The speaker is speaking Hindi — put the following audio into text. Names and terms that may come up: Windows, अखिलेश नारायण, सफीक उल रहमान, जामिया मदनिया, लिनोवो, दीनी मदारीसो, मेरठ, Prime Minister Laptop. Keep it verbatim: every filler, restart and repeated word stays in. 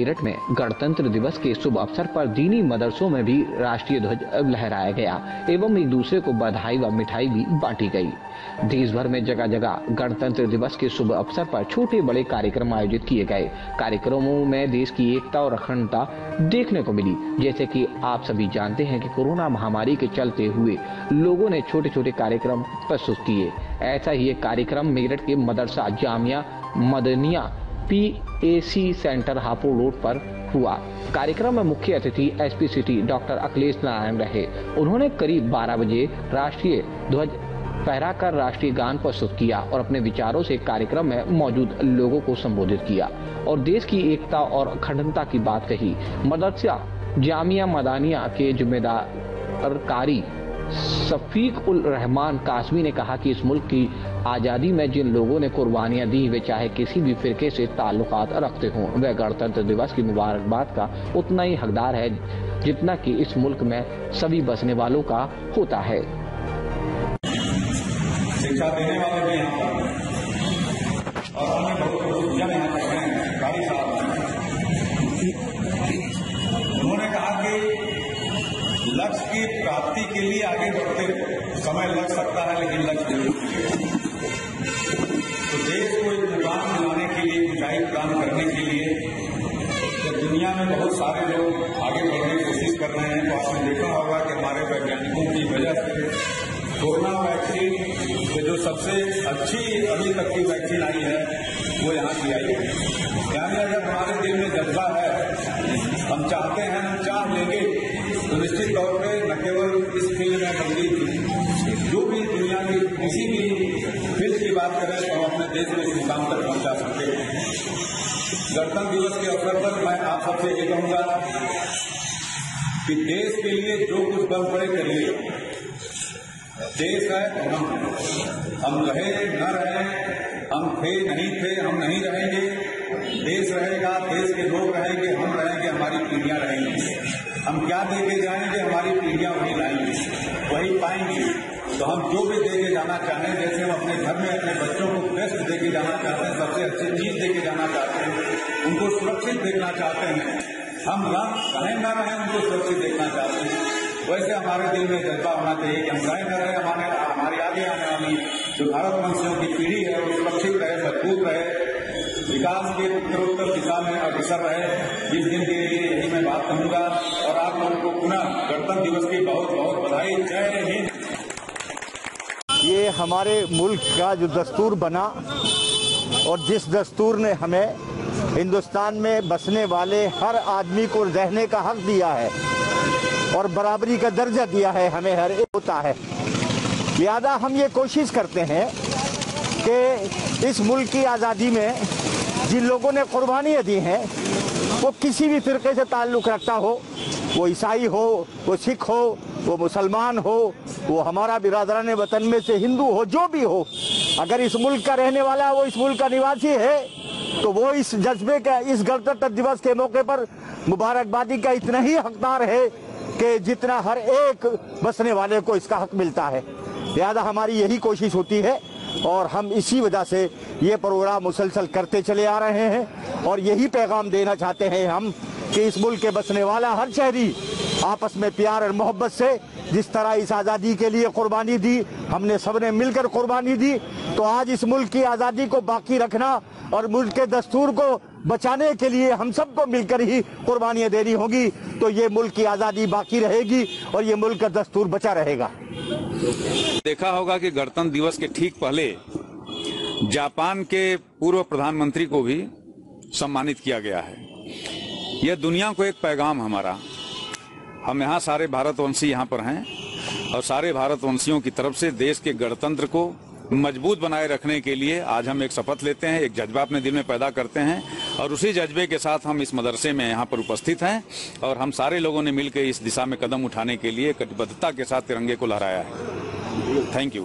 मेरठ में गणतंत्र दिवस के शुभ अवसर पर दीनी मदरसों में भी राष्ट्रीय ध्वज लहराया गया एवं एक दूसरे को बधाई व मिठाई भी बांटी गई। देश भर में जगह जगह गणतंत्र दिवस के शुभ अवसर पर छोटे बड़े कार्यक्रम आयोजित किए गए। कार्यक्रमों में देश की एकता और अखंडता देखने को मिली। जैसे कि आप सभी जानते हैं कि कोरोना महामारी के चलते हुए लोगों ने छोटे छोटे कार्यक्रम प्रस्तुत किए। ऐसा ही एक कार्यक्रम मेरठ के मदरसा जामिया मदनिया P A C centre Hapur road पर हुआ। कार्यक्रम में मुख्य अतिथि SP city doctor अखिलेश नारायण रहे। उन्होंने करीब बारह बजे राष्ट्रीय ध्वज फहराकर राष्ट्रीय गान प्रस्तुत किया और अपने विचारों से कार्यक्रम में मौजूद लोगों को संबोधित किया और देश की एकता और अखंडता की बात कही। मदरसा जामिया मदनिया के जिम्मेदार कारी सफीक उल रहमान कासमी ने कहा कि इस मुल्क की आज़ादी में जिन लोगों ने कुर्बानियां दी, वे चाहे किसी भी फिरके से ताल्लुकात रखते हों, वह गणतंत्र दिवस की मुबारकबाद का उतना ही हकदार है जितना कि इस मुल्क में सभी बसने वालों का होता है। शिक्षा देने वाले भी यहाँ पर और हमें बहुत बहुत जन यहाँ पर हैं। कारी साहब उन्होंने कहा कि लक्ष्य की प्राप्ति के लिए आगे बढ़ते समय लग सकता है, लेकिन लक्ष्य जरूर तो देश को एक मुकाम दिलाने के लिए, ऊंचाई प्रदान करने के लिए जब दुनिया में बहुत सारे लोग आगे बढ़ने की कोशिश कर रहे हैं, तो आपने देखा होगा कि हमारे वैज्ञानिकों की वजह से कोरोना वैक्सीन से जो सबसे अच्छी अभी तक की वैक्सीन आई है वो यहाँ की आई है। यानी अगर हमारे दिल में जज्बा है, हम चाहते हैं, हम चाह लेंगे, तो निश्चित तौर पर न केवल इस फील्ड में बल्कि जो भी दुनिया की किसी भी फील्ड की बात करें तो हम अपने देश में इस मुकाम तक पहुंचा सकते हैं। गणतंत्र दिवस के अवसर पर मैं आप सबसे ये कहूंगा कि देश के लिए जो कुछ बन पड़े करिए। देश है तो हम हम रहे न रहे, हम थे नहीं थे, हम नहीं रहेंगे, देश रहेगा, देश के लोग रहेंगे, हम रहेंगे, हमारी पीढ़ियां रहेंगी। हम क्या देके जाएंगे, हमारी पीढ़ियां वही लाएंगी, वही पाएंगी। तो हम जो भी देके जाना चाहें, जैसे हम अपने घर में अपने बच्चों को बेस्ट देके जाना चाहते हैं, सबसे अच्छी चीज देके जाना चाहते हैं, उनको सुरक्षित देखना चाहते हैं, हम रहें न रहें उनको सुरक्षित देखना चाहते हैं, वैसे हमारे दिल में जज्बा होना चाहिए कि हम रहें न रहें, हमारे हमारी आगे आने वाली जो भारत वंशियों की पीढ़ी है वो सुरक्षित रहे, मजबूत रहे, विकास के उत्तरोत्तर दिशा में अग्रसर रहे। जिस दिन के लिए यही मैं बात कहूंगा और आप लोगों को पुनः गणतंत्र दिवस की बहुत बहुत बधाई। जय हिंद। ये हमारे मुल्क का जो दस्तूर बना और जिस दस्तूर ने हमें हिंदुस्तान में बसने वाले हर आदमी को रहने का हक दिया है और बराबरी का दर्जा दिया है, हमें हर एक होता है। लिहाजा हम ये कोशिश करते हैं कि इस मुल्क की आज़ादी में जिन लोगों ने कुर्बानियाँ दी हैं, वो किसी भी फिरके से ताल्लुक़ रखता हो, वो ईसाई हो, वो सिख हो, वो मुसलमान हो, वो हमारा बिरादरान वतन में से हिंदू हो, जो भी हो, अगर इस मुल्क का रहने वाला है, वो इस मुल्क का निवासी है, तो वो इस जज्बे का, इस गणतंत्र दिवस के मौके पर मुबारकबादी का इतना ही हकदार है कि जितना हर एक बसने वाले को इसका हक मिलता है। लिहाजा हमारी यही कोशिश होती है और हम इसी वजह से ये प्रोग्राम मुसलसल करते चले आ रहे हैं और यही पैगाम देना चाहते हैं हम कि इस मुल्क के बसने वाला हर शहरी आपस में प्यार और मोहब्बत से, जिस तरह इस आज़ादी के लिए कुर्बानी दी, हमने सबने मिलकर कुर्बानी दी, तो आज इस मुल्क की आज़ादी को बाकी रखना और मुल्क के दस्तूर को बचाने के लिए हम सबको मिलकर ही कुर्बानियाँ देनी होंगी, तो ये मुल्क की आज़ादी बाकी रहेगी और ये मुल्क का दस्तूर बचा रहेगा। देखा होगा कि गणतंत्र दिवस के ठीक पहले जापान के पूर्व प्रधानमंत्री को भी सम्मानित किया गया है। यह दुनिया को एक पैगाम हमारा, हम यहाँ सारे भारतवंशी यहाँ पर हैं और सारे भारतवंशियों की तरफ से देश के गणतंत्र को मजबूत बनाए रखने के लिए आज हम एक शपथ लेते हैं, एक जज्बा अपने दिल में पैदा करते हैं और उसी जज्बे के साथ हम इस मदरसे में यहाँ पर उपस्थित हैं और हम सारे लोगों ने मिलकर इस दिशा में कदम उठाने के लिए कटिबद्धता के साथ तिरंगे को लहराया है। Thank you.